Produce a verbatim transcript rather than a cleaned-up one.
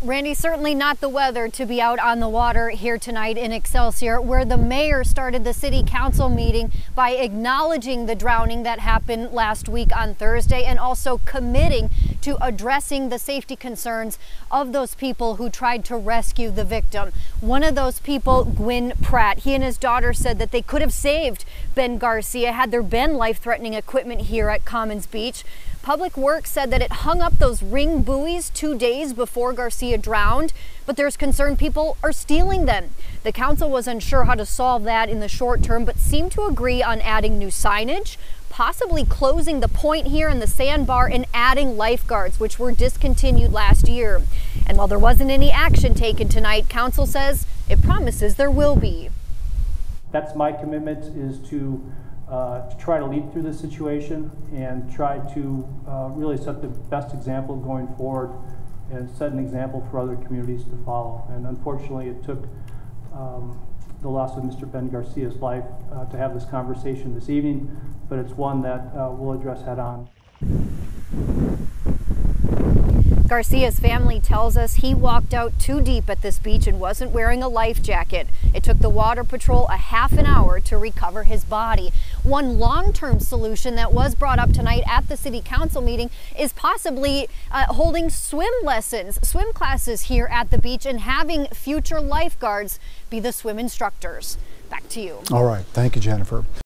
Randy, certainly not the weather to be out on the water here tonight in Excelsior, where the mayor started the city council meeting by acknowledging the drowning that happened last week on Thursday and also committing to addressing the safety concerns of those people who tried to rescue the victim. One of those people, Gwyn Pratt, he and his daughter said that they could have saved Ben Garcia had there been life-threatening equipment here at Commons Beach. Public Works said that it hung up those ring buoys two days before Garcia drowned, but there's concern people are stealing them. The council was unsure how to solve that in the short term, but seemed to agree on adding new signage, possibly closing the point here in the sandbar and adding lifeguards, which were discontinued last year. And while there wasn't any action taken tonight, council says it promises there will be. That's my commitment, is to uh, try to lead through this situation and try to uh, really set the best example going forward and set an example for other communities to follow. And unfortunately, it took um, the loss of Mister Ben Garcia's life uh, to have this conversation this evening, but it's one that uh, we'll address head on. Garcia's family tells us he walked out too deep at this beach and wasn't wearing a life jacket. It took the water patrol a half an hour to recover his body. One long-term solution that was brought up tonight at the city council meeting is possibly uh, holding swim lessons, swim classes here at the beach, and having future lifeguards be the swim instructors. Back to you. All right. Thank you, Jennifer.